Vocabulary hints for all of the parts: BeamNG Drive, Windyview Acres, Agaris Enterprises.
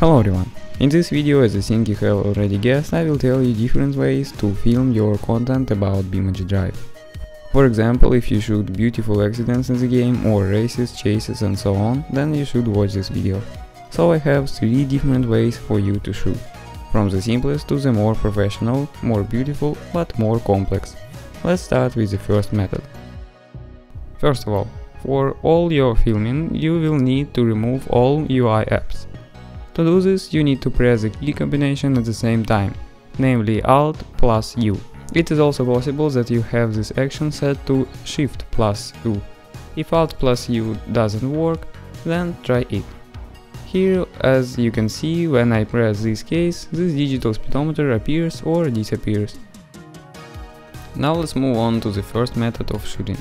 Hello everyone! In this video, as I think you have already guessed, I will tell you different ways to film your content about BeamNG Drive. For example, if you shoot beautiful accidents in the game or races, chases and so on, then you should watch this video. So I have 3 different ways for you to shoot, from the simplest to the more professional, more beautiful, but more complex. Let's start with the first method. First of all, for all your filming, you will need to remove all UI apps. To do this, you need to press the key combination at the same time, namely Alt+U. It is also possible that you have this action set to Shift+U. If Alt+U doesn't work, then try it. Here, as you can see, when I press this case, this digital speedometer appears or disappears. Now let's move on to the first method of shooting.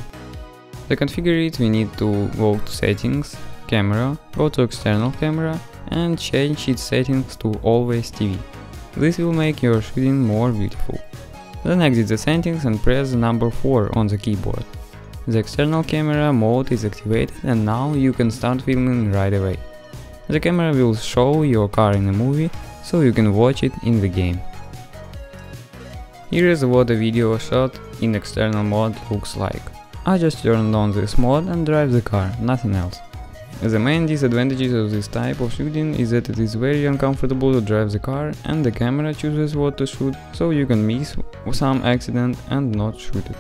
To configure it, we need to go to Settings, Camera, go to External Camera, and change its settings to Always TV. This will make your shooting more beautiful. Then exit the settings and press the number 4 on the keyboard. The external camera mode is activated and now you can start filming right away. The camera will show your car in a movie, so you can watch it in the game. Here is what the video shot in external mode looks like. I just turned on this mode and drive the car, nothing else. The main disadvantages of this type of shooting is that it is very uncomfortable to drive the car and the camera chooses what to shoot, so you can miss some accident and not shoot it.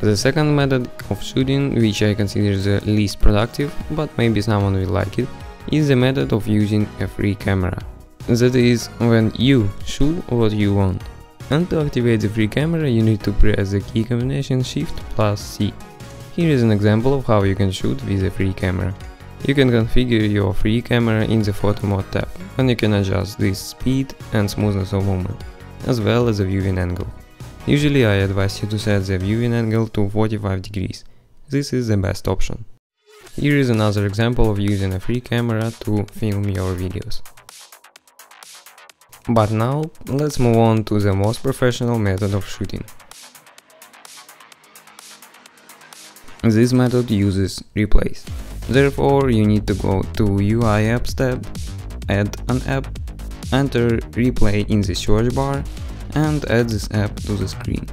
The second method of shooting, which I consider the least productive, but maybe someone will like it, is the method of using a free camera. That is, when you shoot what you want. And to activate the free camera, you need to press the key combination Shift+C. Here is an example of how you can shoot with a free camera. You can configure your free camera in the photo mode tab, and you can adjust this speed and smoothness of movement, as well as the viewing angle. Usually I advise you to set the viewing angle to 45 degrees. This is the best option. Here is another example of using a free camera to film your videos. But now, let's move on to the most professional method of shooting. This method uses replays. Therefore, you need to go to UI Apps tab, add an app, enter replay in the search bar and add this app to the screen.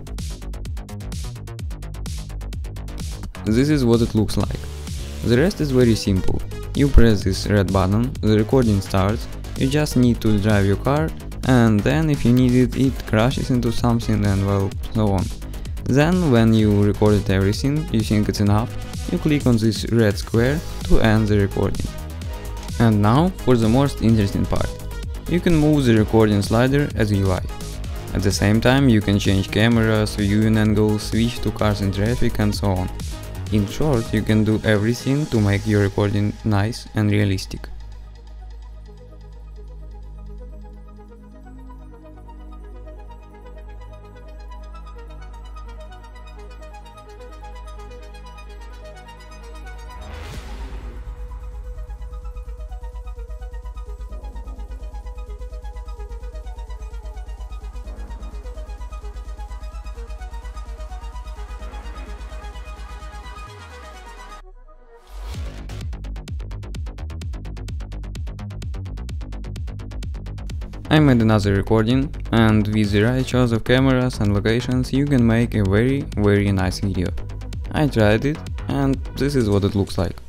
This is what it looks like. The rest is very simple. You press this red button, the recording starts, you just need to drive your car, and then if you need it, it crashes into something and well, so on. Then, when you recorded everything, you think it's enough, you click on this red square to end the recording. And now for the most interesting part. You can move the recording slider as you like. At the same time, you can change cameras, viewing angles, switch to cars in traffic and so on. In short, you can do everything to make your recording nice and realistic. I made another recording, and with the right choice of cameras and locations you can make a very, very nice video. I tried it, and this is what it looks like.